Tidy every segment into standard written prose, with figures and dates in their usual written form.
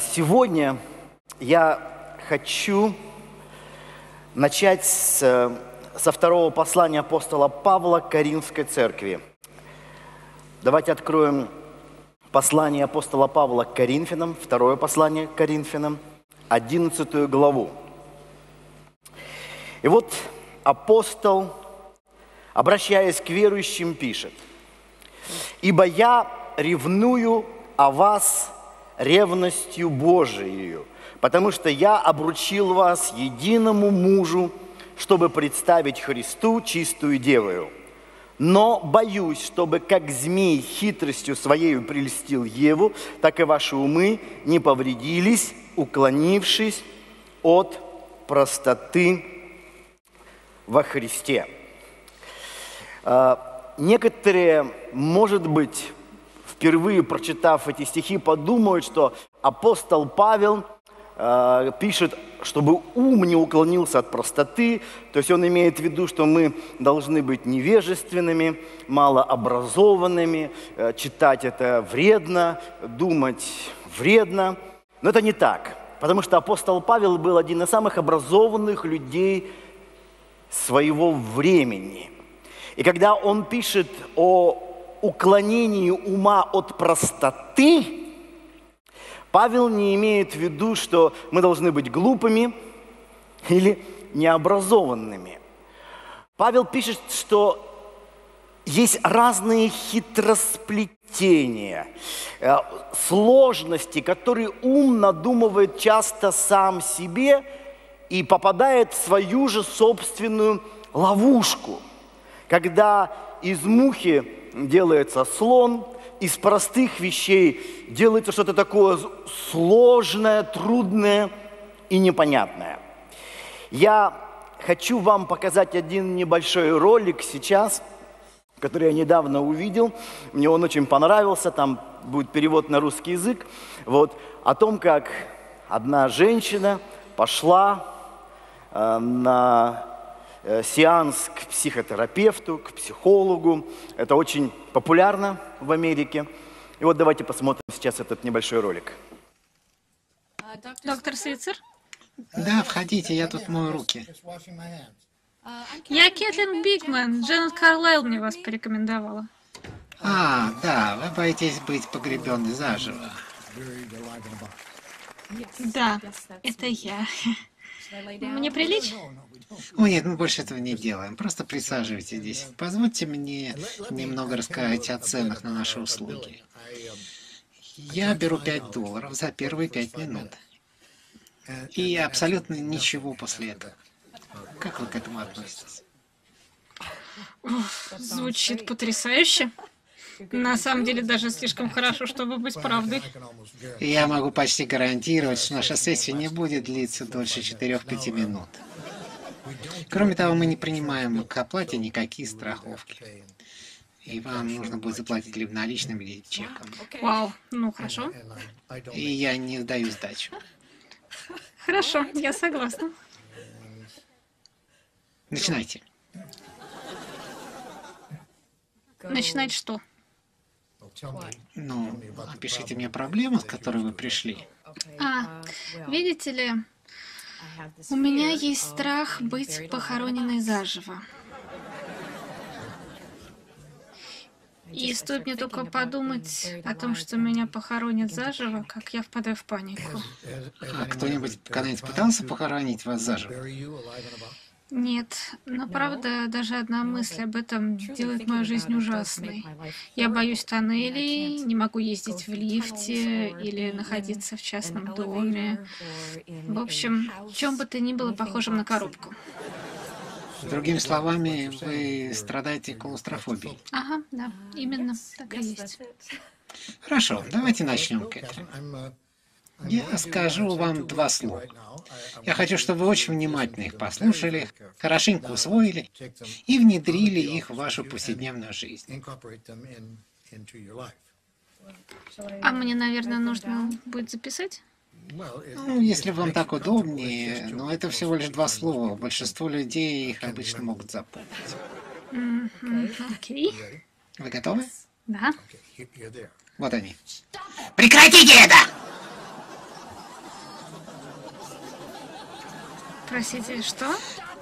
Сегодня я хочу начать со второго послания апостола Павла к Коринфской церкви. Давайте откроем послание апостола Павла к Коринфянам, второе послание к Коринфянам, 11 главу. И вот апостол, обращаясь к верующим, пишет: «Ибо я ревную о вас ревностью Божией, потому что я обручил вас единому мужу, чтобы представить Христу чистую девою. Но боюсь, чтобы как змей хитростью своею прельстил Еву, так и ваши умы не повредились, уклонившись от простоты во Христе». Некоторые, может быть, впервые прочитав эти стихи, подумают, что апостол Павел пишет, чтобы ум не уклонился от простоты, то есть он имеет в виду, что мы должны быть невежественными, малообразованными, читать это вредно, думать вредно. Но это не так, потому что апостол Павел был один из самых образованных людей своего времени. И когда он пишет о уклонении ума от простоты, Павел не имеет в виду, что мы должны быть глупыми или необразованными. Павел пишет, что есть разные хитросплетения, сложности, которые ум надумывает часто сам себе и попадает в свою же собственную ловушку, когда из мухи делается слон, из простых вещей делается что-то такое сложное, трудное и непонятное. Я хочу вам показать один небольшой ролик сейчас, который я недавно увидел. Мне он очень понравился, там будет перевод на русский язык. Вот, о том, как одна женщина пошла на сеанс к психотерапевту, к психологу. Это очень популярно в Америке. И вот давайте посмотрим сейчас этот небольшой ролик. Доктор Свицер? Да, входите, я тут мою руки. Я Кэтлин Бигман. Дженнет Карлайл мне вас порекомендовала. А, да, вы боитесь быть погребенной заживо. Да, это я. Мне прилечь? О, нет, мы больше этого не делаем. Просто присаживайтесь здесь. Позвольте мне немного рассказать о ценах на наши услуги. Я беру $5 за первые 5 минут. И абсолютно ничего после этого. Как вы к этому относитесь? Уф, звучит потрясающе. На самом деле, даже слишком хорошо, чтобы быть правдой. Я могу почти гарантировать, что наша сессия не будет длиться дольше 4-5 минут. Кроме того, мы не принимаем к оплате никакие страховки. И вам нужно будет заплатить либо наличным, либо чеком. Вау, ну хорошо. И я не даю сдачу. Хорошо, я согласна. Начинайте. Начинать что? Ну, опишите мне проблему, с которой вы пришли. Видите ли, у меня есть страх быть похороненной заживо. И стоит мне только подумать о том, что меня похоронят заживо, как я впадаю в панику. А кто-нибудь когда-нибудь пытался похоронить вас заживо? Нет, но правда, даже одна мысль об этом делает мою жизнь ужасной. Я боюсь тоннелей, не могу ездить в лифте или находиться в частном доме. В общем, в чем бы то ни было похожим на коробку. Другими словами, вы страдаете клаустрофобией. Ага, да, именно так и есть. Хорошо, давайте начнем, Кэтрин. Я скажу вам 2 слова. Я хочу, чтобы вы очень внимательно их послушали, хорошенько усвоили и внедрили их в вашу повседневную жизнь. А мне, наверное, нужно будет записать? Ну, если вам так удобнее, но это всего лишь 2 слова. Большинство людей их обычно могут запомнить. Окей. Вы готовы? Да. Вот они. Прекратите это! Простите, что?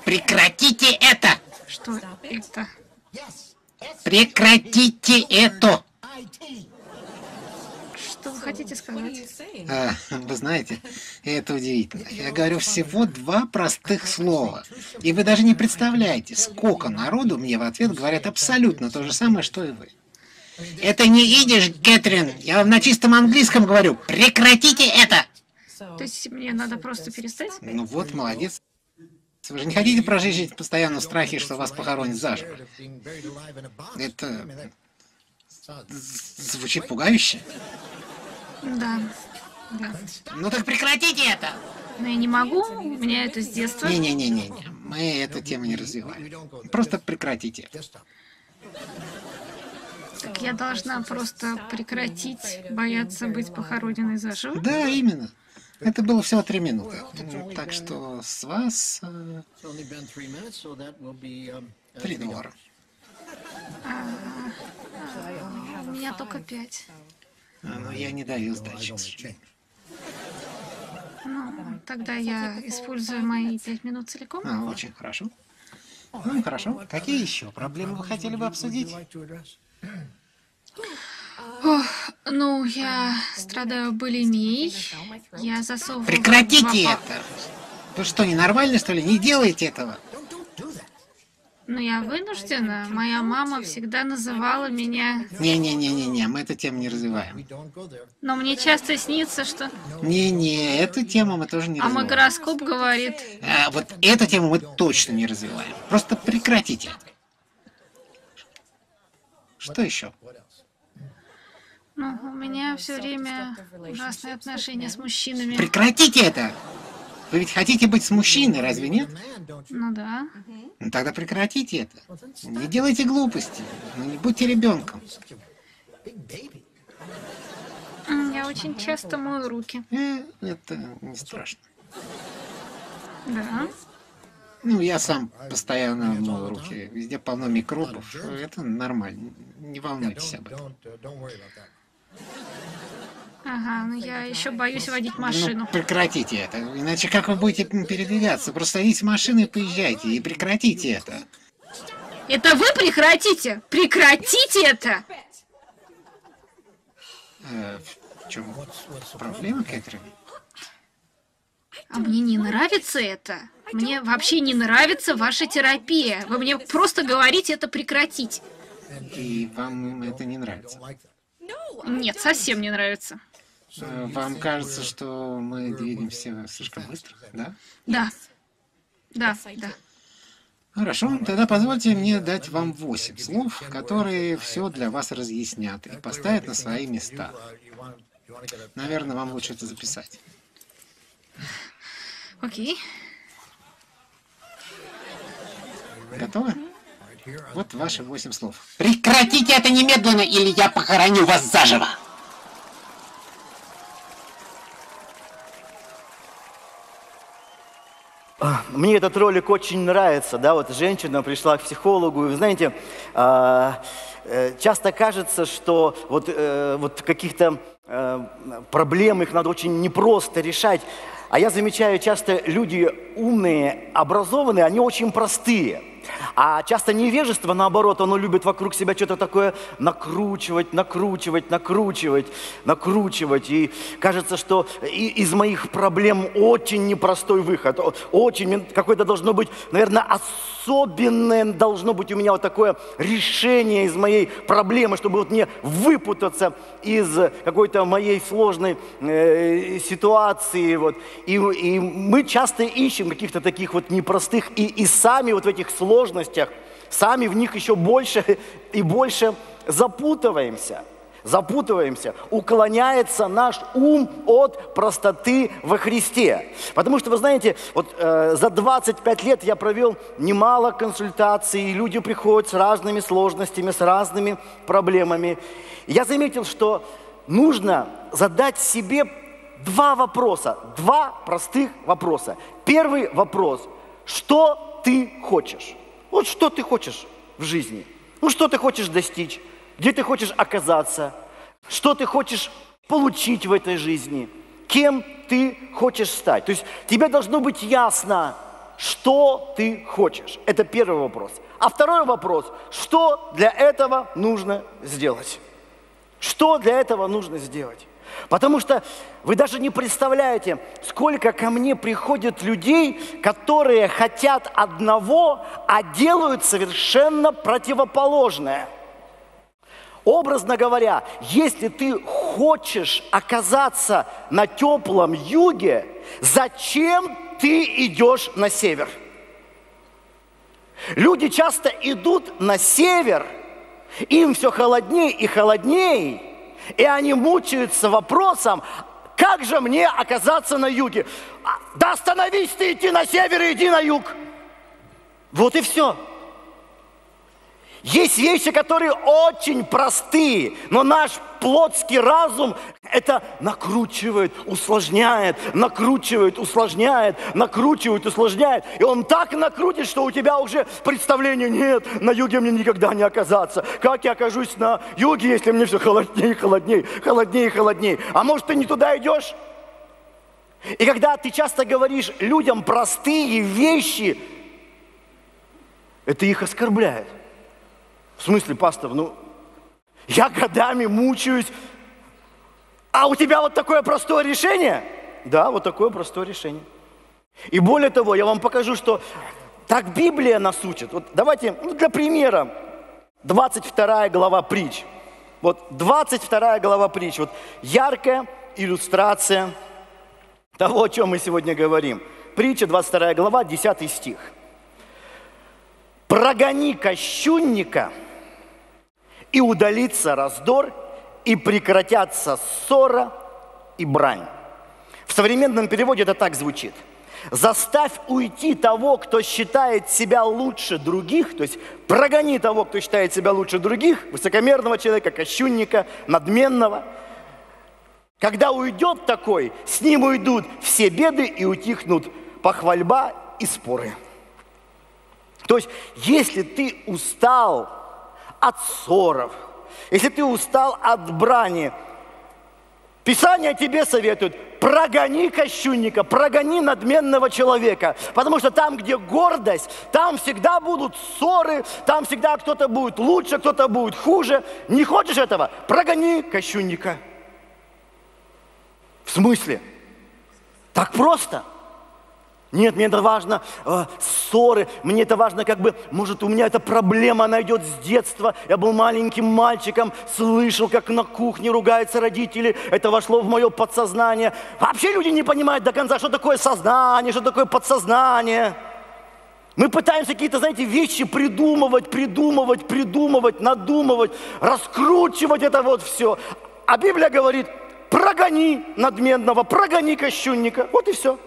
Прекратите это! Что это? Прекратите это! Что вы хотите сказать? Вы знаете, это удивительно. Я говорю всего 2 простых слова. И вы даже не представляете, сколько народу мне в ответ говорят абсолютно то же самое, что и вы. Это не идиш, Гэтрин. Я вам на чистом английском говорю. Прекратите это! То есть мне надо просто перестать? Ну вот, молодец. Вы же не хотите прожить постоянно в страхе, что вас похоронят заживо? Это звучит пугающе. Да. Да. Ну так прекратите это! Но я не могу, у меня это с детства. Не-не-не, мы эту тему не развиваем. Просто прекратите. Так я должна просто прекратить бояться быть похороненной заживо? Да, именно. Это было всего 3 минуты. Так что с вас 3 доллара. У меня только 5. Но я не даю сдачи. Ну, тогда я использую мои 5 минут целиком. Очень хорошо. Ну, хорошо. Какие еще проблемы вы хотели бы обсудить? Ох, ну, я страдаю булимией, я засовываю... Прекратите это! Вы что, ненормально, что ли? Не делайте этого! Ну, я вынуждена. Моя мама всегда называла меня... Не-не-не-не-не, мы эту тему не развиваем. Но мне часто снится, что... Не-не, эту тему мы тоже не развиваем. А мой гороскоп говорит... вот эту тему мы точно не развиваем. Просто прекратите. Что еще? Ну, у меня все время ужасные отношения с мужчинами. Прекратите это! Вы ведь хотите быть с мужчиной, разве нет? Ну да. Ну тогда прекратите это. Не делайте глупости. Ну не будьте ребенком. Я очень часто мою руки. Это не страшно. Да. Ну, я сам постоянно мою руки. Везде полно микробов. Это нормально. Не волнуйтесь об этом. Ага, ну я еще боюсь водить машину. Ну, прекратите это, иначе как вы будете передвигаться? Просто садитесь в машину и поезжайте, и прекратите это. Это вы прекратите? Прекратите это! В чем проблема, Кэтрин? А мне не нравится это. Мне вообще не нравится ваша терапия. Вы мне просто говорите это прекратить. И вам это не нравится? Нет, совсем не нравится. Вам кажется, что мы двигаемся слишком быстро, да? Да. Да, да. Хорошо, тогда позвольте мне дать вам 8 слов, которые все для вас разъяснят и поставят на свои места. Наверное, вам лучше это записать. Окей. Готовы? Вот ваши 8 слов. Прекратите это немедленно, или я похороню вас заживо! Мне этот ролик очень нравится, да, вот женщина пришла к психологу, и вы знаете, часто кажется, что вот каких-то проблем их надо очень непросто решать, а я замечаю, часто люди умные, образованные, они очень простые. А часто невежество, наоборот, оно любит вокруг себя что-то такое накручивать. И кажется, что из моих проблем очень непростой выход. Очень какое-то должно быть, наверное, особенное должно быть у меня вот такое решение из моей проблемы, чтобы вот мне выпутаться из какой-то моей сложной ситуации. Вот. И мы часто ищем каких-то таких вот непростых и сами вот в этих сложностях, сами в них еще больше и больше запутываемся, уклоняется наш ум от простоты во Христе. Потому что, вы знаете, вот за 25 лет я провел немало консультаций, и люди приходят с разными сложностями, с разными проблемами. Я заметил, что нужно задать себе 2 вопроса, 2 простых вопроса. Первый вопрос – что ты хочешь? Вот что ты хочешь в жизни? Ну, что ты хочешь достичь? Где ты хочешь оказаться? Что ты хочешь получить в этой жизни? Кем ты хочешь стать? То есть тебе должно быть ясно, что ты хочешь. Это первый вопрос. А второй вопрос, что для этого нужно сделать? Что для этого нужно сделать? Потому что вы даже не представляете, сколько ко мне приходит людей, которые хотят одного, а делают совершенно противоположное. Образно говоря, если ты хочешь оказаться на теплом юге, зачем ты идешь на север? Люди часто идут на север, им все холоднее и холоднее, и они мучаются вопросом, как же мне оказаться на юге? Да остановись ты, иди на север и иди на юг. Вот и все. Есть вещи, которые очень простые, но наш плотский разум это накручивает, усложняет. И он так накрутит, что у тебя уже представление нет, на юге мне никогда не оказаться. Как я окажусь на юге, если мне все холоднее и холоднее, холоднее и холоднее? А может, ты не туда идешь? И когда ты часто говоришь людям простые вещи, это их оскорбляет. В смысле, пастор, ну, я годами мучаюсь, а у тебя вот такое простое решение? Да, вот такое простое решение. И более того, я вам покажу, что так Библия нас учит. Вот давайте, ну, для примера, 22 глава притч. Вот 22 глава притч, вот яркая иллюстрация того, о чем мы сегодня говорим. Притча, 22 глава, 10 стих. «Прогони кощунника, и удалится раздор, и прекратятся ссора и брань». В современном переводе это так звучит. «Заставь уйти того, кто считает себя лучше других», то есть прогони того, кто считает себя лучше других, высокомерного человека, кощунника, надменного. «Когда уйдет такой, с ним уйдут все беды и утихнут похвальба и споры». То есть, если ты устал от ссоров, если ты устал от брани, Писание тебе советует, прогони кощунника, прогони надменного человека. Потому что там, где гордость, там всегда будут ссоры, там всегда кто-то будет лучше, кто-то будет хуже. Не хочешь этого? Прогони кощунника. В смысле? Так просто? Нет, мне это важно, ссоры, мне это важно, как бы, может, у меня эта проблема, она идет с детства. Я был маленьким мальчиком, слышал, как на кухне ругаются родители, это вошло в мое подсознание. Вообще люди не понимают до конца, что такое сознание, что такое подсознание. Мы пытаемся какие-то, знаете, вещи придумывать, надумывать, раскручивать это вот все. А Библия говорит, прогони надменного, прогони кощунника, вот и все.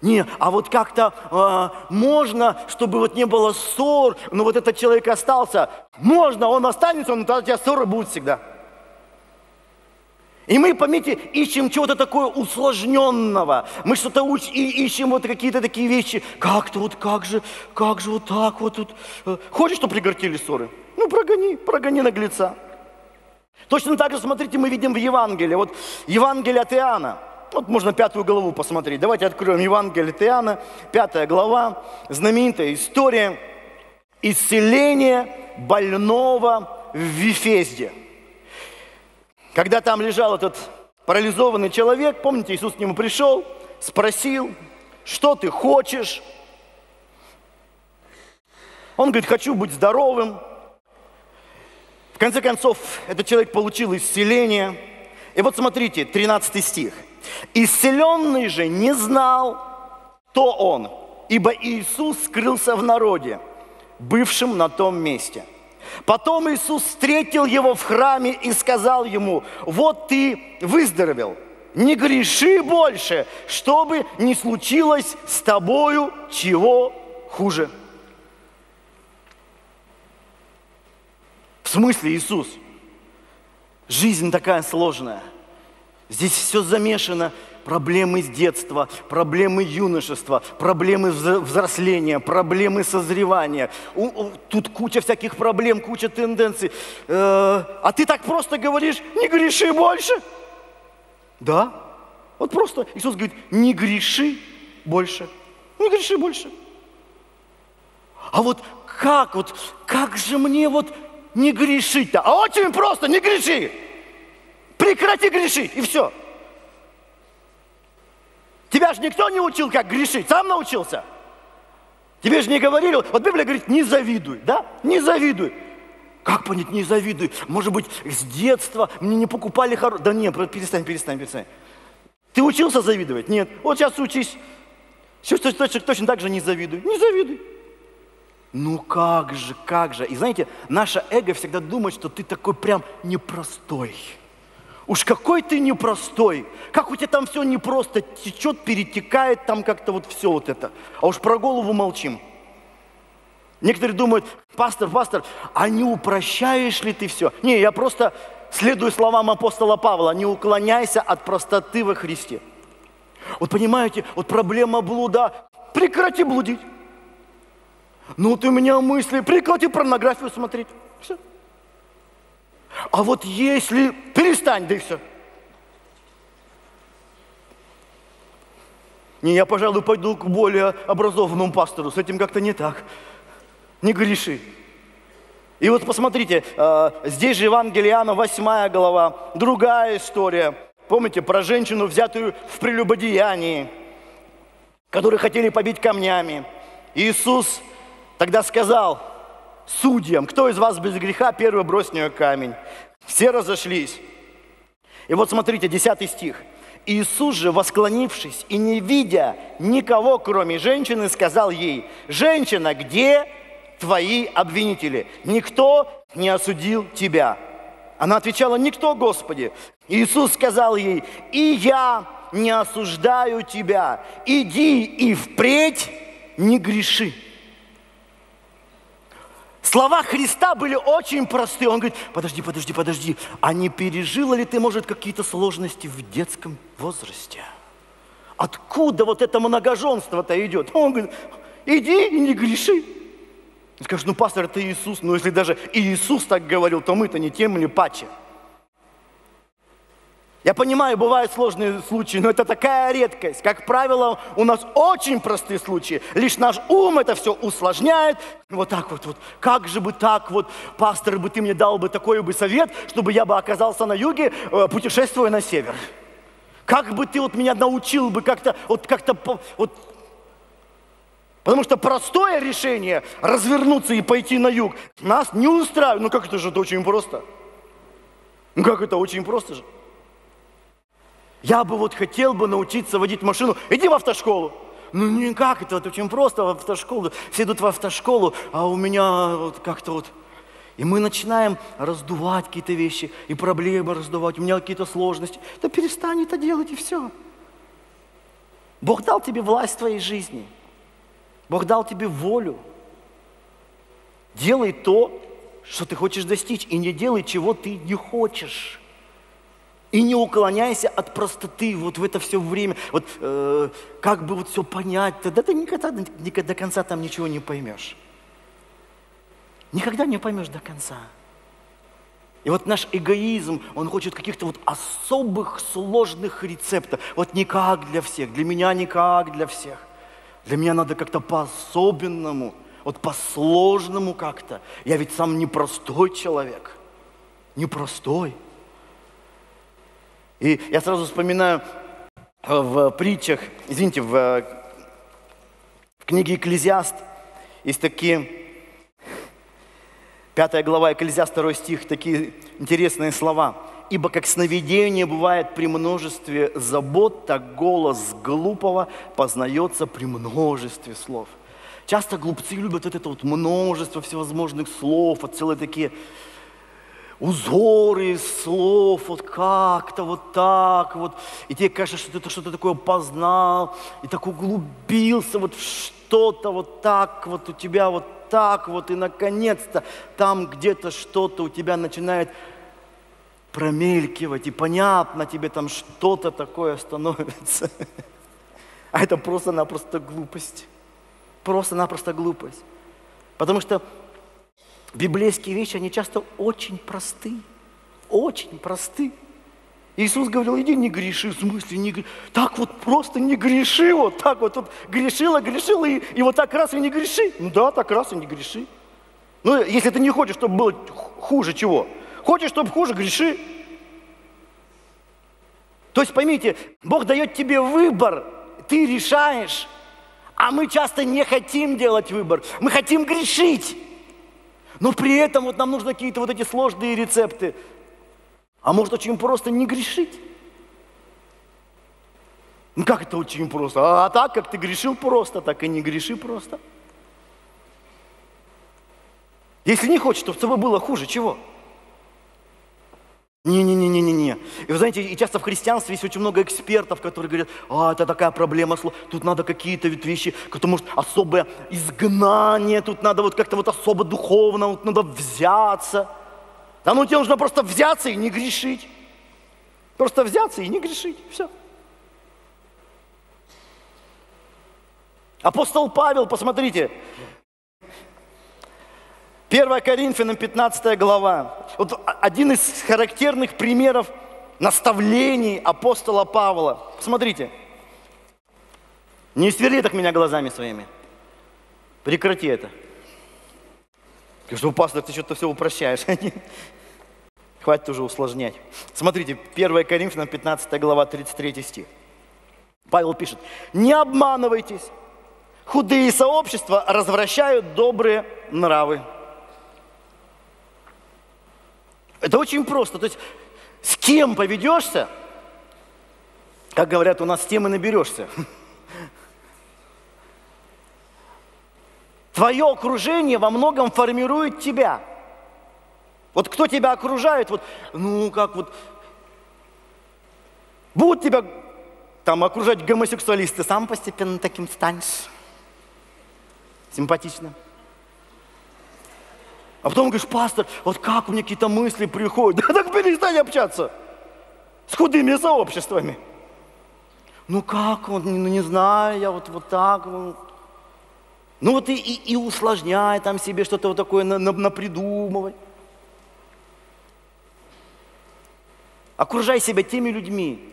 Не, а вот как-то можно, чтобы вот не было ссор, но вот этот человек остался. Можно, он останется, но тогда у тебя ссоры будут всегда. И мы, помните, ищем чего-то такое усложненного. Мы что-то ищем вот какие-то такие вещи. Как-то вот как же вот так вот тут. Хочешь, чтобы прекратили ссоры? Ну, прогони наглеца. Точно так же, смотрите, мы видим в Евангелии. Вот Евангелие от Иоанна. Вот можно 5 главу посмотреть. Давайте откроем Евангелие от Иоанна, 5 глава, знаменитая история исцеления больного в Вифезде. Когда там лежал этот парализованный человек, помните, Иисус к нему пришел, спросил, что ты хочешь? Он говорит, хочу быть здоровым. В конце концов, этот человек получил исцеление. И вот смотрите, 13 стих. «Исцеленный же не знал, кто он, ибо Иисус скрылся в народе, бывшем на том месте. Потом Иисус встретил его в храме и сказал ему, вот ты выздоровел, не греши больше, чтобы не случилось с тобою чего хуже». В смысле, Иисус? Жизнь такая сложная. Здесь все замешано. Проблемы с детства, проблемы юношества, проблемы взросления, проблемы созревания. Тут куча всяких проблем, куча тенденций. А ты так просто говоришь, не греши больше. Да. Вот просто Иисус говорит, не греши больше. не греши больше. А вот, как же мне вот не грешить-то? А очень просто, не греши. Прекрати грешить, и все. Тебя же никто не учил, как грешить, сам научился. Тебе же не говорили, вот Библия говорит, не завидуй, да? Не завидуй. Как понять, не завидуй? Может быть, с детства мне не покупали хорошие... Да нет, перестань. Ты учился завидовать? Нет. Вот сейчас учись. Все точно так же не завидуй. Не завидуй. Ну как же. И знаете, наше эго всегда думает, что ты такой прям непростой. Уж какой ты непростой, как у тебя там все непросто течет, перетекает, там как-то вот все вот это. А уж про голову молчим. Некоторые думают, пастор, а не упрощаешь ли ты все? Не, я просто следую словам апостола Павла, не уклоняйся от простоты во Христе. Вот понимаете, вот проблема блуда, прекрати блудить. Ну вот у меня мысли, прекрати порнографию смотреть, все. А вот если... Перестань, да и все. Не, я, пожалуй, пойду к более образованному пастору. С этим как-то не так. Не греши. И вот посмотрите, здесь же Евангелие Иоанна, 8 глава. Другая история. Помните, про женщину, взятую в прелюбодеянии, которую хотели побить камнями. Иисус тогда сказал... судьям, кто из вас без греха, первый брось в нее камень. Все разошлись. И вот смотрите, 10 стих. Иисус же, восклонившись и не видя никого, кроме женщины, сказал ей: «Женщина, где твои обвинители? Никто не осудил тебя». Она отвечала: «Никто, Господи». Иисус сказал ей: «И я не осуждаю тебя. Иди и впредь не греши». Слова Христа были очень простые. Он говорит: подожди, а не пережила ли ты, может, какие-то сложности в детском возрасте? Откуда вот это многоженство-то идет? Он говорит: иди и не греши. И скажешь: ну, пастор, это Иисус. Но если даже Иисус так говорил, то мы-то не тем или паче. Я понимаю, бывают сложные случаи, но это такая редкость. Как правило, у нас очень простые случаи. Лишь наш ум это все усложняет. Вот так вот. Как же бы так вот, пастор, бы ты мне дал бы такой бы совет, чтобы я бы оказался на юге, путешествуя на север. Как бы ты вот меня научил бы как-то, Потому что простое решение развернуться и пойти на юг нас не устраивает. Ну как это же, это очень просто. Ну как это очень просто же. Я бы вот хотел бы научиться водить машину. Иди в автошколу. Ну никак, это очень просто в автошколу. Все идут в автошколу, а у меня вот как-то вот. И мы начинаем раздувать какие-то вещи, и проблемы раздувать, у меня какие-то сложности. Да перестань это делать, и все. Бог дал тебе власть в твоей жизни. Бог дал тебе волю. Делай то, что ты хочешь достичь, и не делай, чего ты не хочешь. И не уклоняйся от простоты вот в это все время. Вот как бы вот все понять-то? Да ты никогда до конца там ничего не поймешь. Никогда не поймешь до конца. И вот наш эгоизм, он хочет каких-то вот особых сложных рецептов. Вот никак для всех, для меня никак для всех. Для меня надо как-то по-особенному, вот по-сложному как-то. Я ведь сам непростой человек. Непростой. И я сразу вспоминаю в притчах, извините, в книге «Экклезиаст» есть такие, 5 глава, «Экклезиаст», 2 стих, такие интересные слова. «Ибо как сновидение бывает при множестве забот, так голос глупого познается при множестве слов». Часто глупцы любят вот это вот множество всевозможных слов, вот целые такие... узоры слов, вот как-то вот так вот. И тебе кажется, что ты что-то такое познал, и так углубился вот в что-то вот так вот у тебя вот так вот, и наконец-то там где-то что-то у тебя начинает промелькивать, и понятно тебе там что-то такое становится. А это просто-напросто глупость. Просто-напросто глупость. Потому что библейские вещи, они часто очень просты. Иисус говорил, иди не греши, в смысле не греши. Так вот просто не греши, вот так вот, вот грешила, грешила, и вот так раз и не греши. Ну да, так раз и не греши. Ну, если ты не хочешь, чтобы было хуже чего? Хочешь, чтобы хуже, греши. То есть поймите, Бог дает тебе выбор, ты решаешь, а мы часто не хотим делать выбор, мы хотим грешить. Но при этом вот нам нужны какие-то вот эти сложные рецепты. А может, очень просто не грешить? Ну как это очень просто? А так, как ты грешил просто, так и не греши просто. Если не хочешь, чтобы с тобой было хуже, чего? Не-не-не-не-не-не. И вы знаете, и часто в христианстве есть очень много экспертов, которые говорят, а, это такая проблема, тут надо какие-то вещи, потому что особое изгнание, тут надо вот как-то вот особо духовно, вот надо взяться. Да ну тебе нужно просто взяться и не грешить. Просто взяться и не грешить, все. Апостол Павел, посмотрите, 1 Коринфянам 15 глава. Вот один из характерных примеров наставлений апостола Павла. Посмотрите. Не сверли так меня глазами своими. Прекрати это. Я говорю, пастор, ты что-то все упрощаешь. Хватит уже усложнять. Смотрите, 1 Коринфянам 15 глава, 33 стих. Павел пишет. Не обманывайтесь. Худые сообщества развращают добрые нравы. Это очень просто. То есть с кем поведешься, как говорят у нас, с тем и наберешься. Твое окружение во многом формирует тебя. Вот кто тебя окружает, вот, ну как вот, будут тебя там окружать гомосексуалисты, сам постепенно таким станешь. Симпатично. А потом говоришь, пастор, вот как у меня какие-то мысли приходят. Да так перестань общаться с худыми сообществами. Ну как, ну не знаю, я вот так. Вот. Ну вот и усложняй там себе что-то вот такое напридумывай. Окружай себя теми людьми,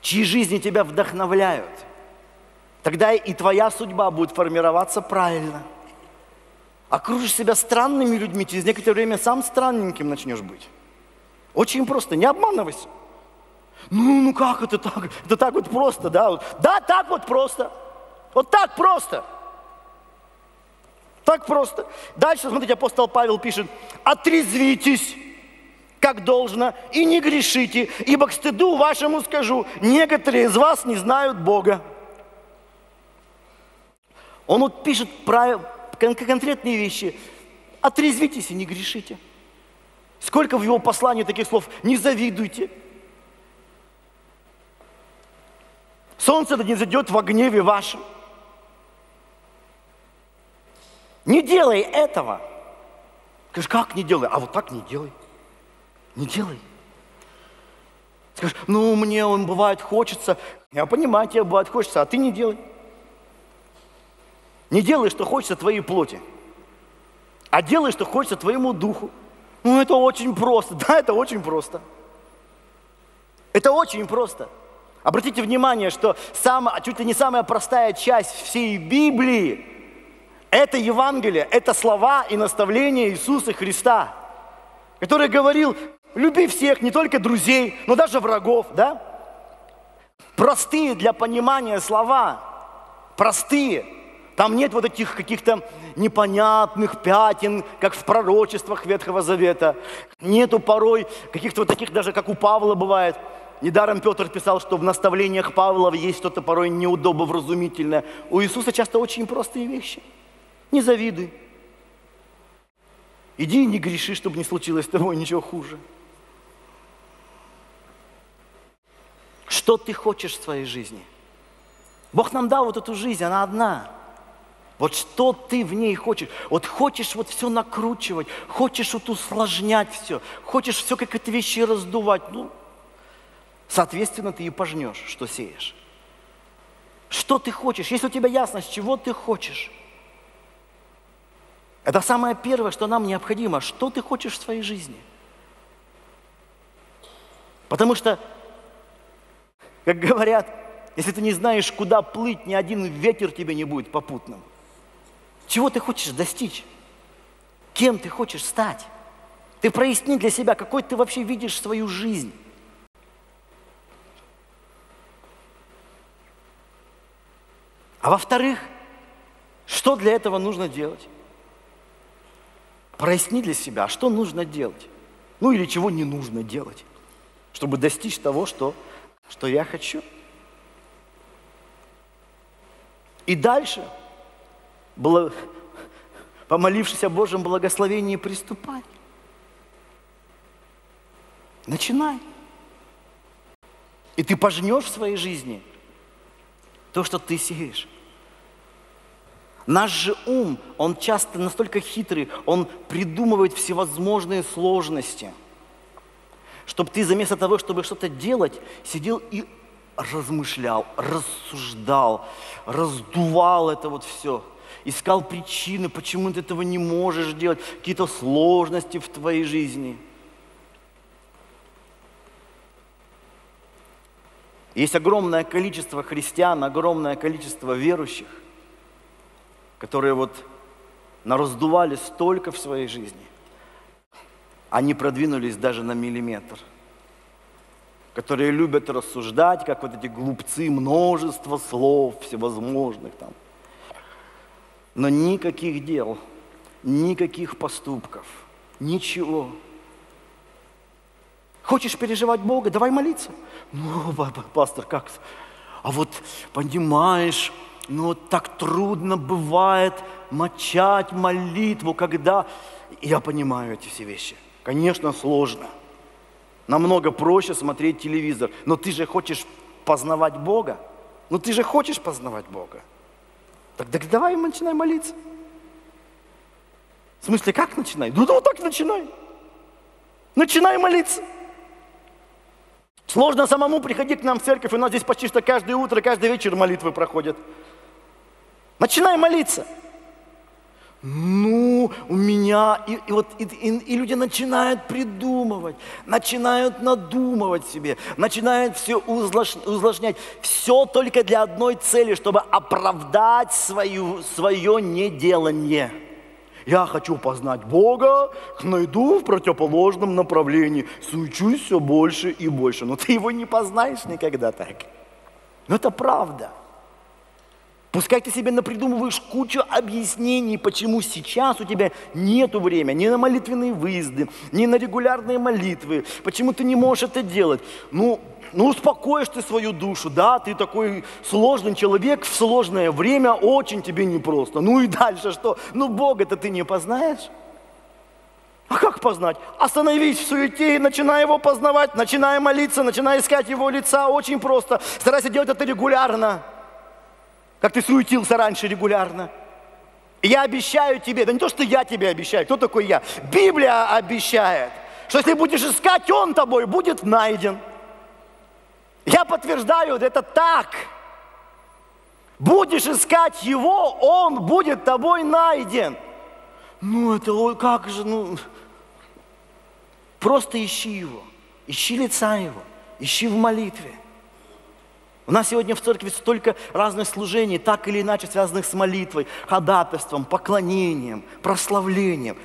чьи жизни тебя вдохновляют. Тогда и твоя судьба будет формироваться правильно. Окружишь себя странными людьми, через некоторое время сам странненьким начнешь быть. Очень просто, не обманывайся. Ну как это так? Это так вот просто, да? Вот. Да, так вот просто. Вот так просто. Так просто. Дальше, смотрите, апостол Павел пишет, «Отрезвитесь, как должно, и не грешите, ибо к стыду вашему скажу, некоторые из вас не знают Бога». Он вот пишет правильно. Конкретные вещи. Отрезвитесь и не грешите. Сколько в его послании таких слов. Не завидуйте. Солнце да не зайдет во гневе вашем. Не делай этого. Скажешь, как не делай? А вот так не делай. Не делай. Скажешь, ну мне он бывает хочется. Я понимаю, тебе бывает хочется, а ты не делай. Не делай, что хочется твоей плоти, а делай, что хочется твоему духу. Ну, это очень просто. Да, это очень просто. Это очень просто. Обратите внимание, что чуть ли не самая простая часть всей Библии – это Евангелие, это слова и наставления Иисуса Христа, который говорил, люби всех, не только друзей, но даже врагов. Да? Простые для понимания слова, простые. Там нет вот этих каких-то непонятных пятен, как в пророчествах Ветхого Завета. Нету порой каких-то вот таких, даже как у Павла бывает. Недаром Петр писал, что в наставлениях Павла есть что-то порой неудобно вразумительное. У Иисуса часто очень простые вещи. Не завидуй. Иди и не греши, чтобы не случилось с тобой ничего хуже. Что ты хочешь в своей жизни? Бог нам дал вот эту жизнь, она одна. Вот что ты в ней хочешь? Вот хочешь вот все накручивать, хочешь вот усложнять все, хочешь все как эти вещи раздувать. Ну, соответственно, ты и пожнешь, что сеешь. Что ты хочешь? Если у тебя ясность, чего ты хочешь? Это самое первое, что нам необходимо. Что ты хочешь в своей жизни? Потому что, как говорят, если ты не знаешь, куда плыть, ни один ветер тебе не будет попутным. Чего ты хочешь достичь? Кем ты хочешь стать? Ты проясни для себя, какой ты вообще видишь свою жизнь. А во-вторых, что для этого нужно делать? Проясни для себя, что нужно делать. Ну или чего не нужно делать, чтобы достичь того, что я хочу. И дальше, помолившись о Божьем благословении, приступай. Начинай. И ты пожнешь в своей жизни то, что ты сеешь. Наш же ум, он часто настолько хитрый, он придумывает всевозможные сложности, чтобы ты вместо того, чтобы что-то делать, сидел и размышлял, рассуждал, раздувал это вот все, искал причины, почему ты этого не можешь делать, какие-то сложности в твоей жизни. Есть огромное количество христиан, огромное количество верующих, которые вот нараздували столько в своей жизни, они продвинулись даже на миллиметр, которые любят рассуждать, как вот эти глупцы, множество слов всевозможных там, но никаких дел, никаких поступков, ничего. Хочешь переживать Бога? Давай молиться. Ну, пастор, как? А вот, понимаешь, ну так трудно бывает начать молитву, когда... Я понимаю эти все вещи. Конечно, сложно. Намного проще смотреть телевизор. Но ты же хочешь познавать Бога. Тогда давай начинай молиться. В смысле, как начинай? Ну, вот так начинай. Начинай молиться. Сложно самому, приходи к нам в церковь, у нас здесь почти что каждое утро, каждый вечер молитвы проходят. Начинай молиться. Ну, у меня, и люди начинают придумывать, начинают надумывать себе, начинают все усложнять. Все только для одной цели, чтобы оправдать свое неделание. Я хочу познать Бога, найду в противоположном направлении, суючусь все больше и больше. Но ты его не познаешь никогда так. Но это правда. Пускай ты себе напридумываешь кучу объяснений, почему сейчас у тебя нету времени ни на молитвенные выезды, ни на регулярные молитвы, почему ты не можешь это делать. Ну, успокоишь ты свою душу, да, ты такой сложный человек, в сложное время очень тебе непросто. Ну и дальше что? Ну, Бога-то ты не познаешь. А как познать? Остановись в суете и начинай его познавать, начинай молиться, начинай искать его лица, очень просто. Старайся делать это регулярно, как ты суетился раньше регулярно. Я обещаю тебе, да не то, что я тебе обещаю, кто такой я? Библия обещает, что если будешь искать, он тобой будет найден. Я подтверждаю, это так. Будешь искать его, он будет тобой найден. Ну это, ой, как же, ну... Просто ищи его, ищи лица его, ищи в молитве. У нас сегодня в церкви столько разных служений, так или иначе связанных с молитвой, ходатайством, поклонением, прославлением.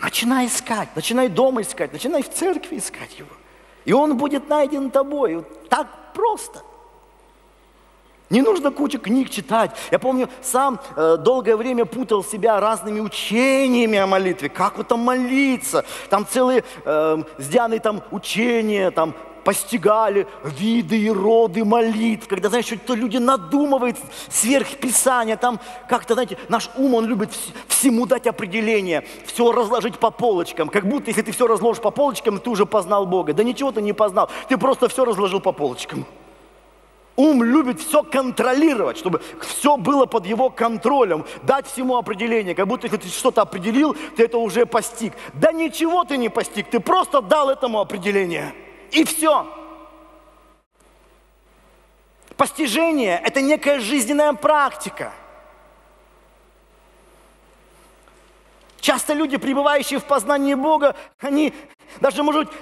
Начинай искать, начинай дома искать, начинай в церкви искать его. И он будет найден тобой. Вот так просто. Не нужно кучу книг читать. Я помню, сам долгое время путал себя разными учениями о молитве. Как вот там молиться? Там целые с Дианой там учения, там постигали виды и роды молитв. Когда, знаешь, что-то люди надумывают сверхписания. Там как-то, знаете, наш ум, он любит всему дать определение, все разложить по полочкам. Как будто, если ты все разложишь по полочкам, ты уже познал Бога. Да ничего ты не познал, ты просто все разложил по полочкам. Ум любит все контролировать, чтобы все было под его контролем, дать всему определение, как будто если ты что-то определил, ты это уже постиг. Да ничего ты не постиг, ты просто дал этому определение. И все. Постижение – это некая жизненная практика. Часто люди, пребывающие в познании Бога, они даже, может быть,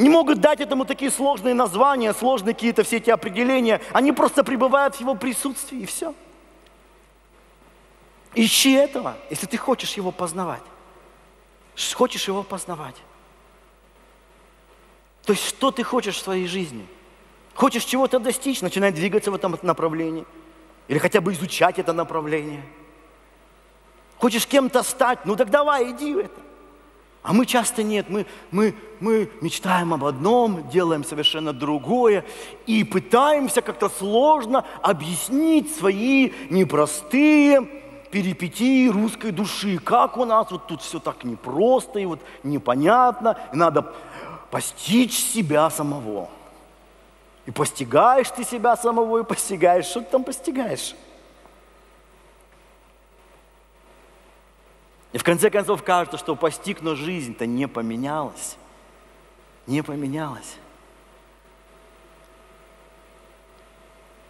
не могут дать этому такие сложные названия, сложные какие-то все эти определения. Они просто пребывают в его присутствии, и все. Ищи этого, если ты хочешь его познавать. Хочешь его познавать. То есть, что ты хочешь в своей жизни? Хочешь чего-то достичь, начинай двигаться в этом направлении. Или хотя бы изучать это направление. Хочешь кем-то стать, ну так давай, иди в это. А мы часто нет, мы мечтаем об одном, делаем совершенно другое и пытаемся как-то сложно объяснить свои непростые перипетии русской души. Как у нас вот тут все так непросто и вот непонятно, и надо постичь себя самого. И постигаешь ты себя самого, и постигаешь, что ты там постигаешь. И в конце концов кажется, что постиг, но жизнь-то не поменялась. Не поменялась.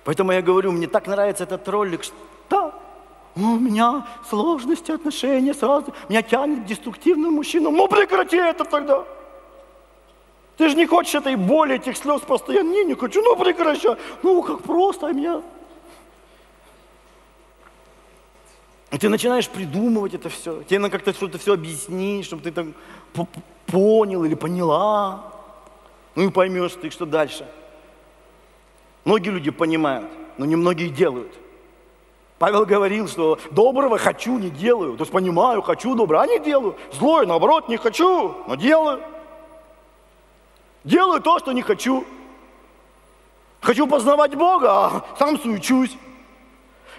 Поэтому я говорю, мне так нравится этот ролик, что да, у меня сложности, отношения сразу, меня тянет к деструктивным мужчинам. Ну прекрати это тогда. Ты же не хочешь этой боли, этих слез постоянно. Не хочу, ну прекращай. Ну как просто, а меня... И ты начинаешь придумывать это все. Тебе надо как-то что-то все объяснить, чтобы ты там понял или поняла. Ну и поймешь ты, что дальше. Многие люди понимают, но немногие делают. Павел говорил, что доброго хочу, не делаю. То есть понимаю, хочу доброго, а не делаю. Злое, наоборот, не хочу, но делаю. Делаю то, что не хочу. Хочу познавать Бога, а сам суечусь.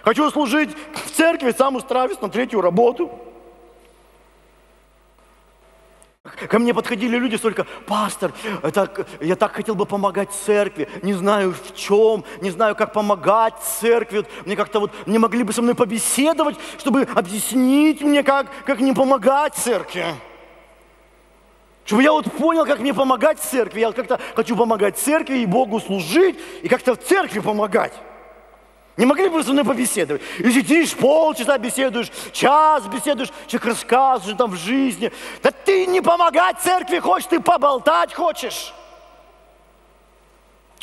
Хочу служить в церкви, сам устраиваюсь на третью работу. Ко мне подходили люди столько, пастор, я так хотел бы помогать церкви, не знаю в чем, не знаю, как помогать церкви. Мне как-то вот не могли бы со мной побеседовать, чтобы объяснить мне, как не помогать церкви. Чтобы я вот понял, как мне помогать церкви. Я как-то хочу помогать церкви и Богу служить, и как-то в церкви помогать. Не могли бы со мной побеседовать? И сидишь, полчаса беседуешь, час беседуешь, человек рассказываешь там в жизни. Да ты не помогать церкви хочешь, ты поболтать хочешь.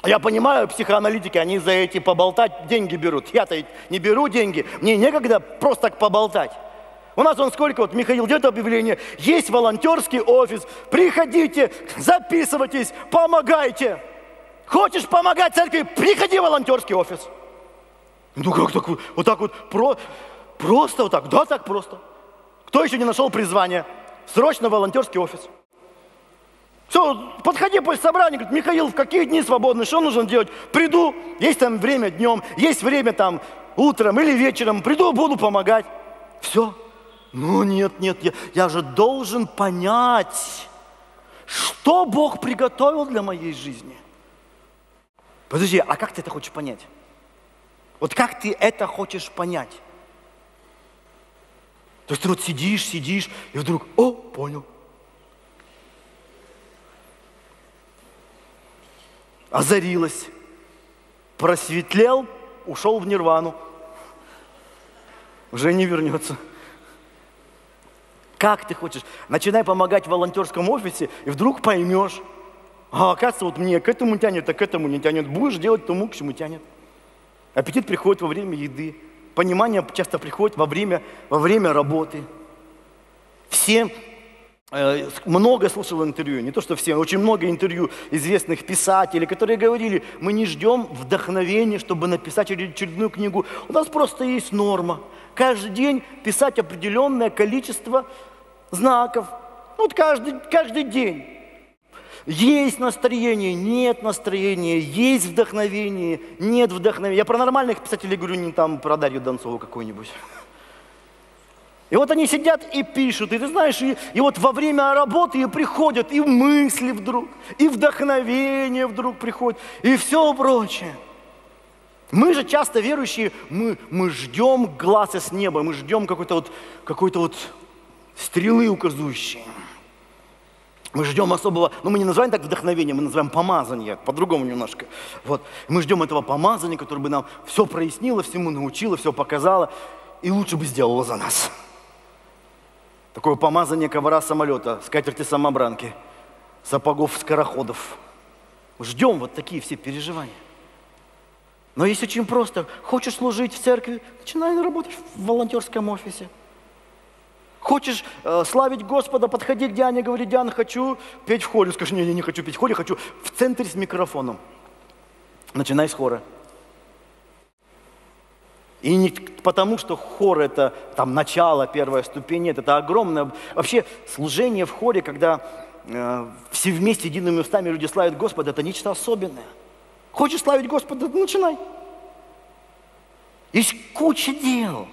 Я понимаю, психоаналитики, они за эти поболтать деньги берут. Я-то не беру деньги, мне некогда просто так поболтать. У нас он сколько, вот Михаил делает объявление, есть волонтерский офис, приходите, записывайтесь, помогайте. Хочешь помогать церкви, приходи в волонтерский офис. Ну как так? Вот так вот просто вот так, да так просто. Кто еще не нашел призвания? Срочно в волонтерский офис. Все, подходи после собрания, говорит, Михаил, в какие дни свободны, что нужно делать? Приду, есть там время днем, есть время там утром или вечером, приду, буду помогать. Все. Ну нет, я же должен понять, что Бог приготовил для моей жизни. Подожди, а как ты это хочешь понять? Вот как ты это хочешь понять? То есть ты вот сидишь, и вдруг, о, понял. Озарилось, просветлел, ушел в нирвану. Уже не вернется. Как ты хочешь? Начинай помогать в волонтерском офисе, и вдруг поймешь. А оказывается, вот мне к этому тянет, а к этому не тянет. Будешь делать тому, к чему тянет. Аппетит приходит во время еды. Понимание часто приходит во время работы. Все, много слушал интервью, не то что все, очень много интервью известных писателей, которые говорили, мы не ждем вдохновения, чтобы написать очередную книгу. У нас просто есть норма. Каждый день писать определенное количество знаков. Вот каждый день. Есть настроение, нет настроения, есть вдохновение, нет вдохновения. Я про нормальных писателей говорю, не там про Дарью Донцову какую-нибудь. И вот они сидят и пишут, и ты знаешь, и вот во время работы и приходят и мысли вдруг, и вдохновение вдруг приходит, и все прочее. Мы же часто верующие, мы ждем глаза с неба, мы ждем какой-то вот стрелы указующей. Мы ждем особого, ну мы не называем так вдохновение, мы называем помазание, по-другому немножко. Вот. Мы ждем этого помазания, которое бы нам все прояснило, всему научило, все показало и лучше бы сделало за нас. Такое помазание ковра самолета, скатерти самобранки. сапогов-скороходов. Ждем вот такие все переживания. Но есть очень просто. Хочешь служить в церкви, начинай работать в волонтерском офисе. Хочешь славить Господа, подходи к Диане, говори: Диана, хочу петь в хоре. Скажи: не, я не хочу петь в хоре, хочу в центре с микрофоном. Начинай с хора. И не потому, что хор — это там начало, первая ступень, нет, это огромное. Вообще служение в хоре, когда все вместе едиными устами люди славят Господа, это нечто особенное. Хочешь славить Господа, начинай. Есть куча дел,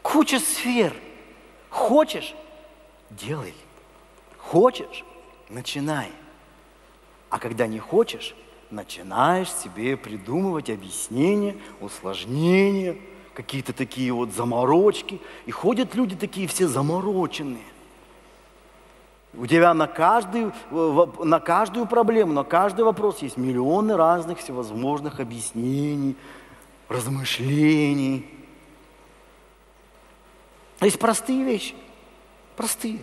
куча сфер. Хочешь — делай. Хочешь — начинай. А когда не хочешь, начинаешь себе придумывать объяснения, усложнения, какие-то такие вот заморочки. И ходят люди такие все замороченные. У тебя на каждую проблему, на каждый вопрос есть миллионы разных всевозможных объяснений, размышлений. Есть простые вещи, простые.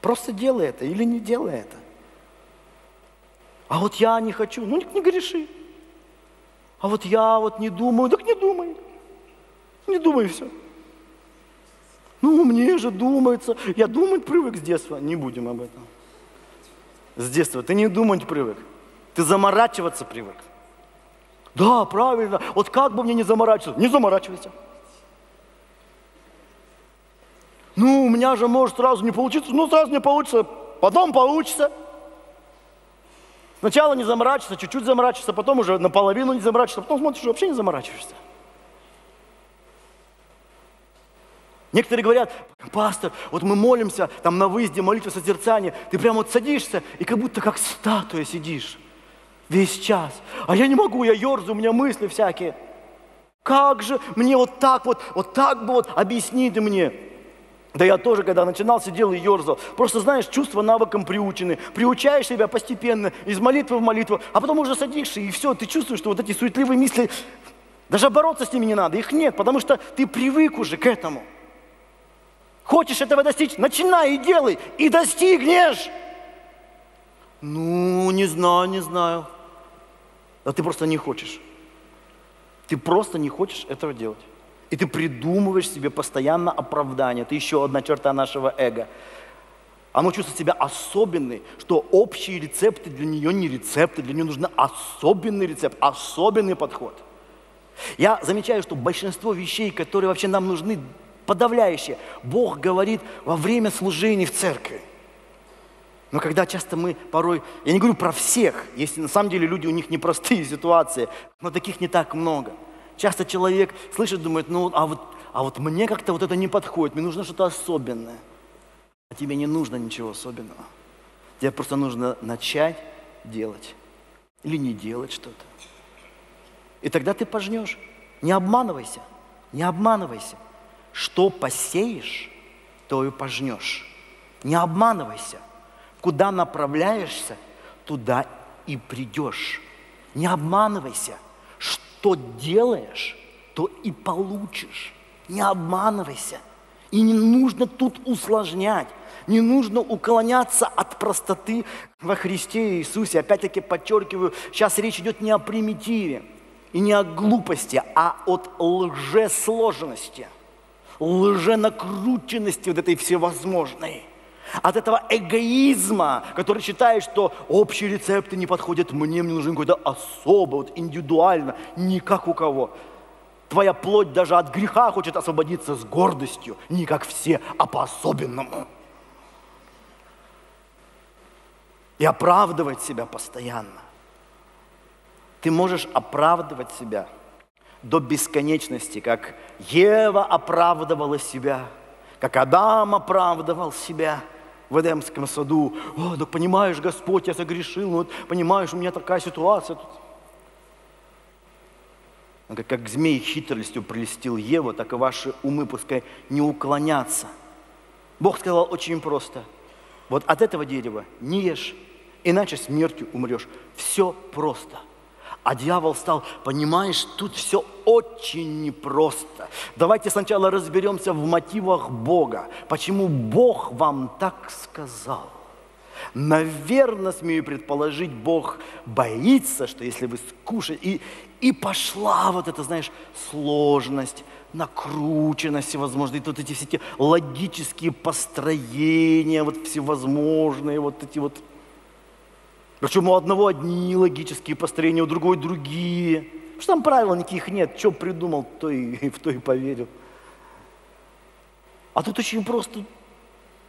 Просто делай это или не делай это. А вот я не хочу, ну не греши. А вот я вот не думаю, так не думай. Не думай, все. Ну, мне же думается. Я думать привык с детства. Не будем об этом. С детства ты не думать привык. Ты заморачиваться привык. Да, правильно. Вот как бы мне не заморачиваться? Не заморачивайся. Ну, у меня же может сразу не получиться. Ну, сразу не получится. Потом получится. Сначала не заморачиваться, чуть-чуть заморачиваться, потом уже наполовину не заморачиваться, потом смотришь, вообще не заморачиваешься. Некоторые говорят: пастор, вот мы молимся, там на выезде молитва созерцания, ты прямо вот садишься и как будто как статуя сидишь весь час. А я не могу, я ерзаю, у меня мысли всякие. Как же мне вот так бы объясни ты мне. Да я тоже, когда начинал, сидел и ерзал. Просто, знаешь, чувства навыком приучены. Приучаешь себя постепенно, из молитвы в молитву, а потом уже садишься, и все, ты чувствуешь, что вот эти суетливые мысли, даже бороться с ними не надо, их нет, потому что ты привык уже к этому. Хочешь этого достичь? Начинай и делай, и достигнешь. Ну, не знаю. А ты просто не хочешь. Ты просто не хочешь этого делать. И ты придумываешь себе постоянно оправдание. Это еще одна черта нашего эго. Оно чувствует себя особенной, что общие рецепты для нее не рецепты, для нее нужен особенный рецепт, особенный подход. Я замечаю, что большинство вещей, которые вообще нам нужны, подавляющее, Бог говорит во время служения в церкви. Но когда часто мы порой, я не говорю про всех, если на самом деле люди, у них непростые ситуации, но таких не так много. Часто человек слышит, думает: ну, а вот мне как-то вот это не подходит, мне нужно что-то особенное. А тебе не нужно ничего особенного. Тебе просто нужно начать делать или не делать что-то. И тогда ты пожнешь. Не обманывайся. Что посеешь, то и пожнешь. Не обманывайся. Куда направляешься, туда и придешь. Не обманывайся. Что делаешь, то и получишь. Не обманывайся. И не нужно тут усложнять. Не нужно уклоняться от простоты во Христе Иисусе. Опять-таки подчеркиваю, сейчас речь идет не о примитиве и не о глупости, а от лжесложности, лженакрученности вот этой всевозможной, от этого эгоизма, который считает, что общие рецепты не подходят мне нужен какой-то особо, вот индивидуально, не как у кого. Твоя плоть даже от греха хочет освободиться с гордостью, не как все, а по-особенному. И оправдывать себя постоянно. Ты можешь оправдывать себя до бесконечности, как Ева оправдывала себя, как Адам оправдывал себя в Эдемском саду. О, да понимаешь, Господь, я согрешил, вот понимаешь, у меня такая ситуация тут. Как змей хитростью прелестил Еву, так и ваши умы пускай не уклонятся. Бог сказал очень просто: вот от этого дерева не ешь, иначе смертью умрешь. Все просто. А дьявол стал: понимаешь, тут все очень непросто. Давайте сначала разберемся в мотивах Бога. Почему Бог вам так сказал? Наверное, смею предположить, Бог боится, что если вы скушаете... И пошла вот эта, знаешь, сложность, накрученность всевозможные, вот эти все эти логические построения, вот всевозможные, вот эти вот... Причем у одного одни логические построения, у другого другие. Потому что там правил никаких нет, что придумал, то и в то и поверил. А тут очень просто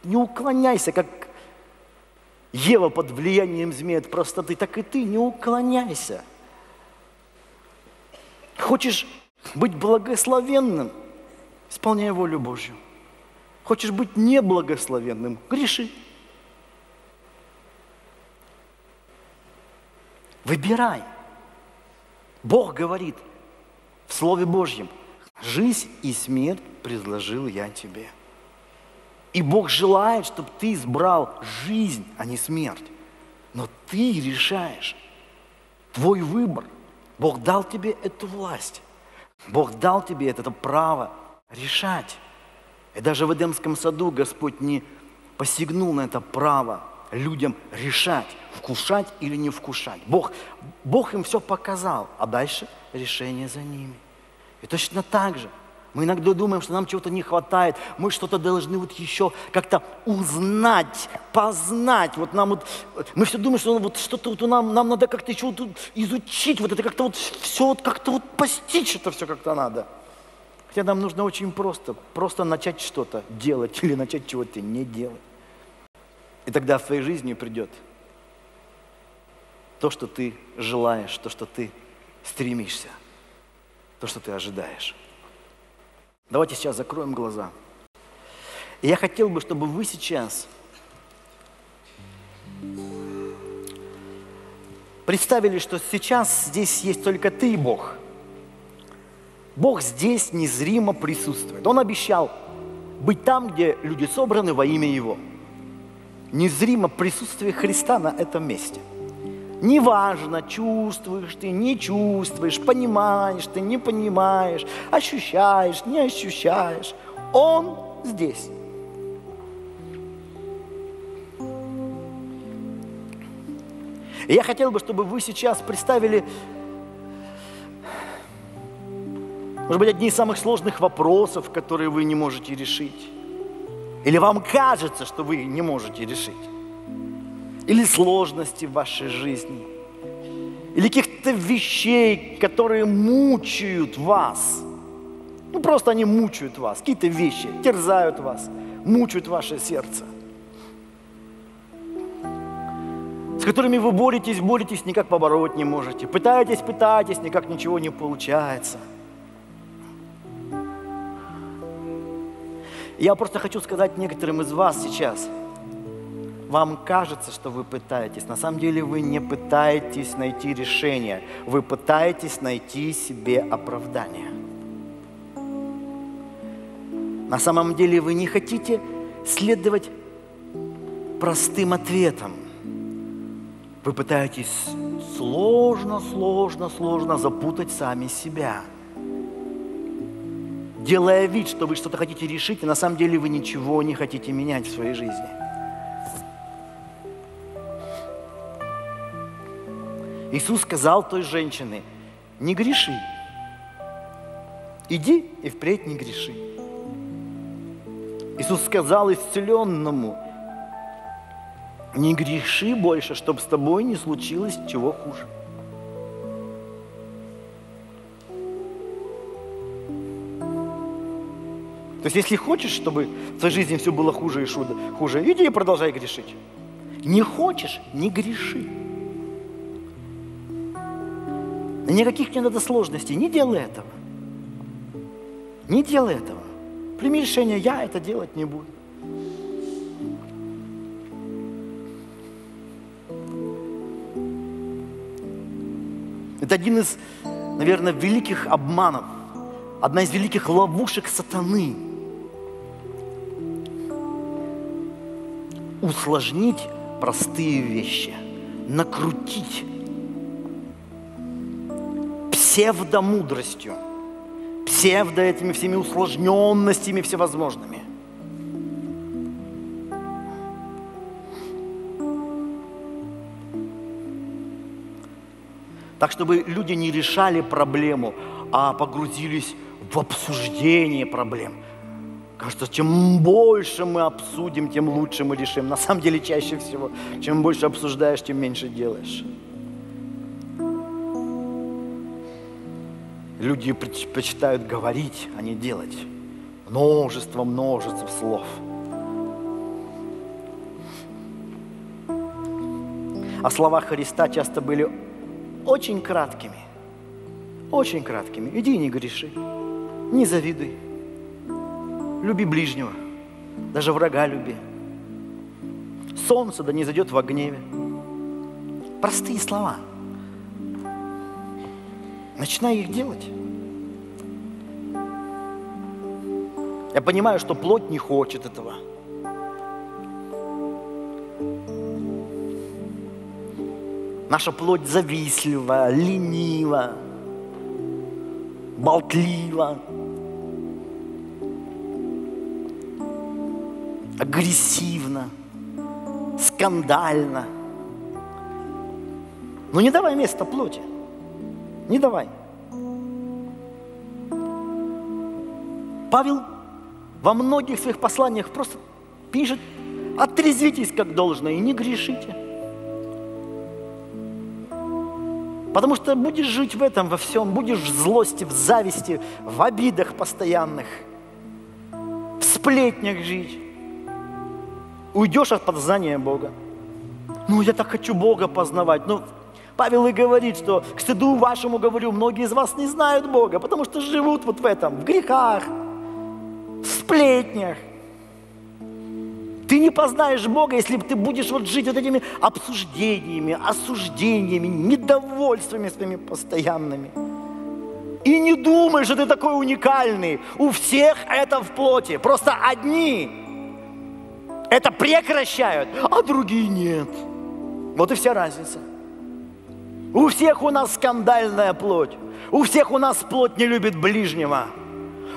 не уклоняйся, как Ева под влиянием змеи от простоты, так и ты не уклоняйся. Хочешь быть благословенным, исполняй волю Божью. Хочешь быть неблагословенным, греши. Выбирай. Бог говорит в Слове Божьем: жизнь и смерть предложил я тебе. И Бог желает, чтобы ты избрал жизнь, а не смерть. Но ты решаешь. Твой выбор. Бог дал тебе эту власть. Бог дал тебе это право решать. И даже в Эдемском саду Господь не посягнул на это право людям решать, вкушать или не вкушать. Бог им все показал, а дальше решение за ними. И точно так же. Мы иногда думаем, что нам чего-то не хватает, мы что-то должны вот еще как-то узнать, познать. Вот нам вот, мы все думаем, что вот что-то вот нам надо как-то еще вот изучить, вот это как-то вот все вот как-то вот постичь это все как-то надо. Хотя нам нужно очень просто начать что-то делать или начать чего-то не делать. И тогда в твоей жизни придет то, что ты желаешь, то, что ты стремишься, то, что ты ожидаешь. Давайте сейчас закроем глаза. И я хотел бы, чтобы вы сейчас представили, что сейчас здесь есть только ты и Бог. Бог здесь незримо присутствует. Он обещал быть там, где люди собраны во имя Его. Незримо присутствие Христа на этом месте. Неважно, чувствуешь ты, не чувствуешь, понимаешь ты, не понимаешь, ощущаешь, не ощущаешь. Он здесь. И я хотел бы, чтобы вы сейчас представили, может быть, одни из самых сложных вопросов, которые вы не можете решить. Или вам кажется, что вы не можете решить. Или сложности в вашей жизни, или каких-то вещей, которые мучают вас. Ну, просто они мучают вас, какие-то вещи терзают вас, мучают ваше сердце. С которыми вы боретесь, никак побороть не можете. Пытаетесь, никак ничего не получается. Я просто хочу сказать некоторым из вас сейчас, вам кажется, что вы пытаетесь. На самом деле вы не пытаетесь найти решение. Вы пытаетесь найти себе оправдание. На самом деле вы не хотите следовать простым ответам. Вы пытаетесь сложно запутать сами себя. Делая вид, что вы что-то хотите решить, и на самом деле вы ничего не хотите менять в своей жизни. Иисус сказал той женщине: не греши, иди и впредь не греши. Иисус сказал исцеленному: не греши больше, чтобы с тобой не случилось чего хуже. То есть, если хочешь, чтобы в твоей жизни все было хуже и хуже, иди и продолжай грешить. Не хочешь – не греши. Никаких не надо сложностей. Не делай этого. Не делай этого. Прими решение: я это делать не буду. Это один из, наверное, великих обманов. Одна из великих ловушек сатаны. Усложнить простые вещи. Накрутить псевдомудростью, этими всеми усложненностями всевозможными. Так, чтобы люди не решали проблему, а погрузились в обсуждение проблем. Кажется, чем больше мы обсудим, тем лучше мы решим. На самом деле, чаще всего, чем больше обсуждаешь, тем меньше делаешь. Люди предпочитают говорить, а не делать. Множество слов. А слова Христа часто были очень краткими. Иди и не греши, не завидуй, люби ближнего, даже врага люби. Солнце да не зайдет во гневе. Простые слова. Начинай их делать. Я понимаю, что плоть не хочет этого. Наша плоть завистлива, ленива, болтлива, агрессивна, скандальна. Но не давай места плоти, не давай. Павел во многих своих посланиях просто пишет: «Отрезвитесь, как должно, и не грешите». Потому что будешь жить в этом, во всем, будешь в злости, в зависти, в обидах постоянных, в сплетнях жить. Уйдешь от познания Бога. Ну, я так хочу Бога познавать. Ну, Павел и говорит, что к стыду вашему говорю, многие из вас не знают Бога, потому что живут вот в этом, в грехах, в сплетнях. Ты не познаешь Бога, если ты будешь вот жить вот этими обсуждениями, осуждениями, недовольствами своими постоянными. И не думай, что ты такой уникальный. У всех это в плоти. Просто одни это прекращают, а другие нет. Вот и вся разница. У всех у нас скандальная плоть. У всех у нас плоть не любит ближнего.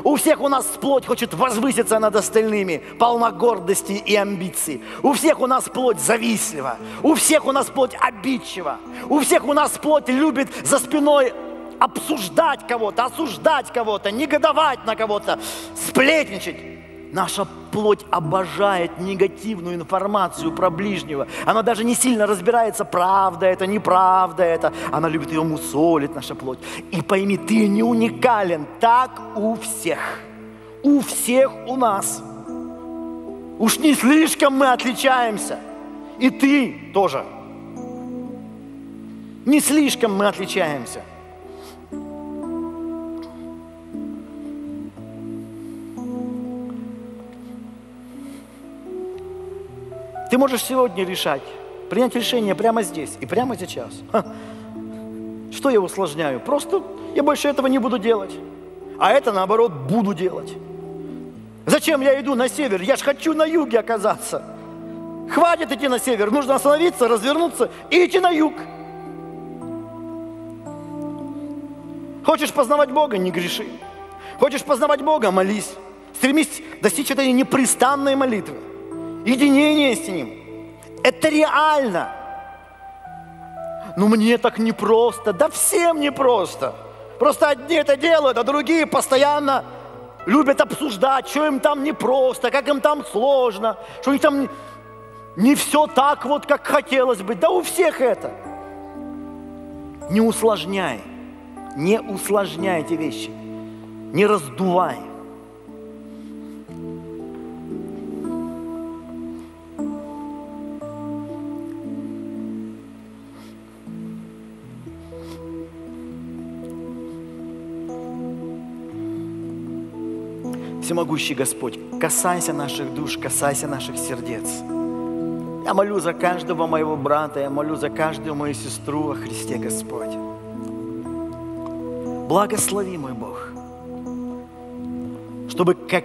У всех у нас плоть хочет возвыситься над остальными, полна гордости и амбиций. У всех у нас плоть завистлива. У всех у нас плоть обидчива. У всех у нас плоть любит за спиной обсуждать кого-то, осуждать кого-то, негодовать на кого-то, сплетничать. Наша плоть обожает негативную информацию про ближнего. Она даже не сильно разбирается, правда это, неправда это. Она любит ее мусолить, наша плоть. И пойми, ты не уникален. Так у всех. У всех у нас. Уж не слишком мы отличаемся. И ты тоже. Не слишком мы отличаемся. Ты можешь сегодня решать, принять решение прямо здесь и прямо сейчас. Что я усложняю? Просто я больше этого не буду делать, а это, наоборот, буду делать. Зачем я иду на север? Я же хочу на юге оказаться. Хватит идти на север, нужно остановиться, развернуться и идти на юг. Хочешь познавать Бога? Не греши. Хочешь познавать Бога? Молись. Стремись достичь этой непрестанной молитвы. Единение с Ним. Это реально. Но мне так непросто. Да всем непросто. Просто одни это делают, а другие постоянно любят обсуждать, что им там непросто, как им там сложно, что у них там не все так вот, как хотелось бы. Да у всех это. Не усложняй. Не усложняй эти вещи. Не раздувай. Всемогущий Господь, касайся наших душ, касайся наших сердец. Я молю за каждого моего брата, я молю за каждую мою сестру во Христе Господь. Благослови, мой Бог, чтобы как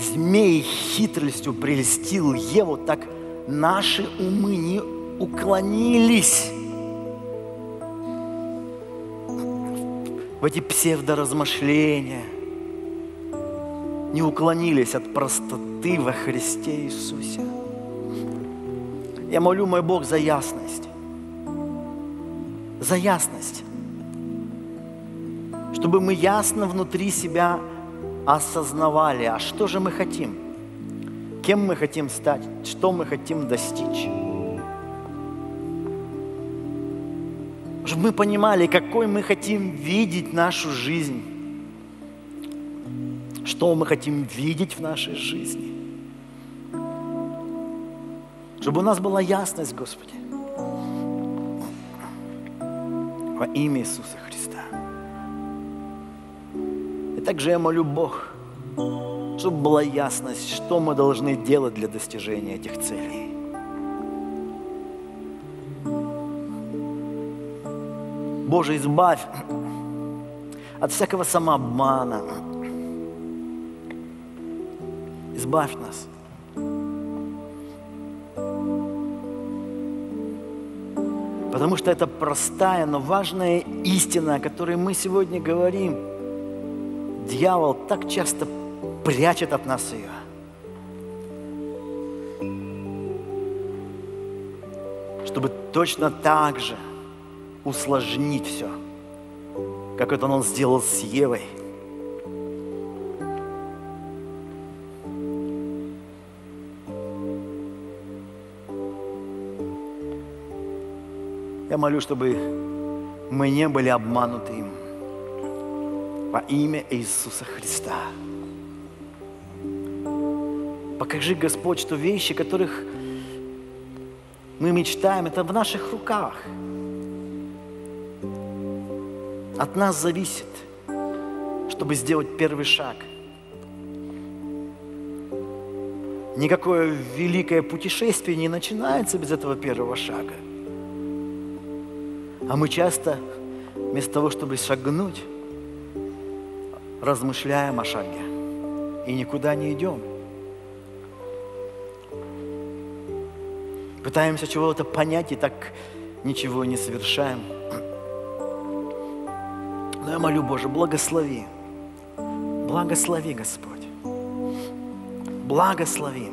змей хитростью прельстил Еву, так наши умы не уклонились в эти псевдоразмышления. Не уклонились от простоты во Христе Иисусе. Я молю, мой Бог, за ясность. За ясность. чтобы мы ясно внутри себя осознавали, а что же мы хотим, кем мы хотим стать, что мы хотим достичь. Чтобы мы понимали, какой мы хотим видеть нашу жизнь, что мы хотим видеть в нашей жизни. Чтобы у нас была ясность, Господи, во имя Иисуса Христа. И также я молю Бог, чтобы была ясность, что мы должны делать для достижения этих целей. Боже, избавь от всякого самообмана. Избавь нас. Потому что это простая, но важная истина, о которой мы сегодня говорим. Дьявол так часто прячет от нас ее. Чтобы точно так же усложнить все, как это он сделал с Евой. Я молю, чтобы мы не были обмануты им. Во имя Иисуса Христа. Покажи, Господь, что вещи, которых мы мечтаем, это в наших руках. От нас зависит, чтобы сделать первый шаг. Никакое великое путешествие не начинается без этого первого шага. А мы часто, вместо того, чтобы шагнуть, размышляем о шаге и никуда не идем. Пытаемся чего-то понять и так ничего не совершаем. Но я молю, Боже, благослови. Благослови, Господь. Благослови.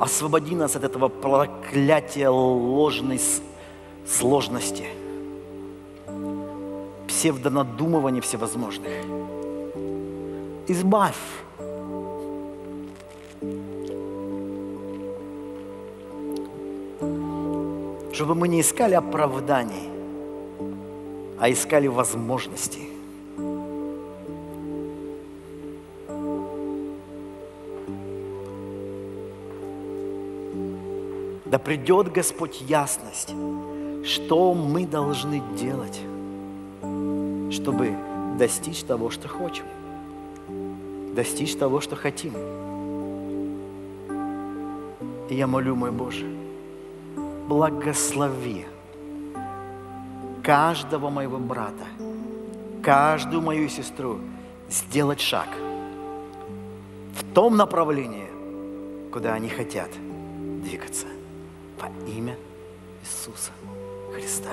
Освободи нас от этого проклятия ложной сложности, псевдонадумывания всевозможных. Избавь. Чтобы мы не искали оправданий, а искали возможности. Да придет, Господь, ясность, что мы должны делать, чтобы достичь того, что хотим, достичь того, что хотим. И я молю, мой Боже, благослови каждого моего брата, каждую мою сестру сделать шаг в том направлении, куда они хотят двигаться. Во имя Иисуса Христа.